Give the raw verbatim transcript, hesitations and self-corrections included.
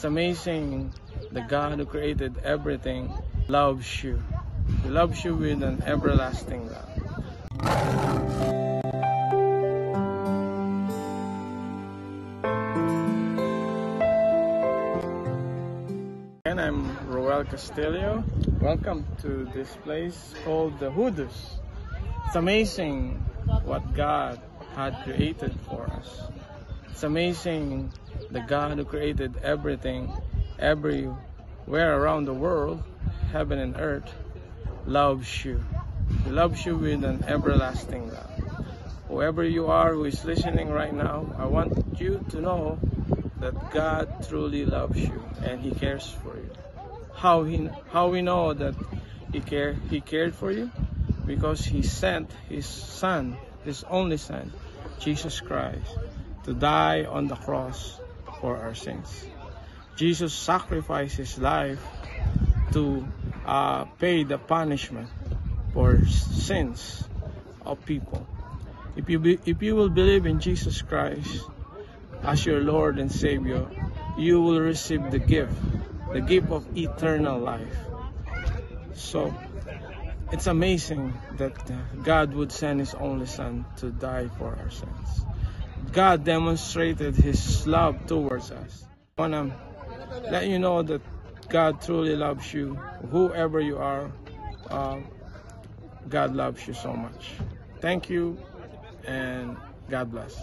It's amazing the God who created everything loves you. He loves you with an everlasting love. I'm Ruel Castillo. Welcome to this place called the Hoodoos. It's amazing what God had created for us. It's amazing the God who created everything, everywhere around the world, heaven and earth, loves you. He loves you with an everlasting love. Whoever you are who is listening right now, I want you to know that God truly loves you and He cares for you. How he how we know that He care He cared for you? Because He sent His Son, His only Son, Jesus Christ, to die on the cross for our sins. Jesus sacrificed His life to uh, pay the punishment for sins of people. If you be, if you will believe in Jesus Christ as your Lord and Savior, you will receive the gift, the gift of eternal life. So it's amazing that God would send His only Son to die for our sins. God demonstrated His love towards us. I want to let you know that God truly loves you. Whoever you are, uh, God loves you so much. Thank you and God bless.